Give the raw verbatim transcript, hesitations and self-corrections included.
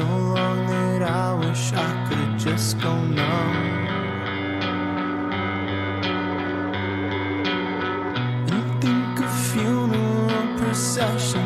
so wrong that I wish I could just go numb. You think of funeral processions.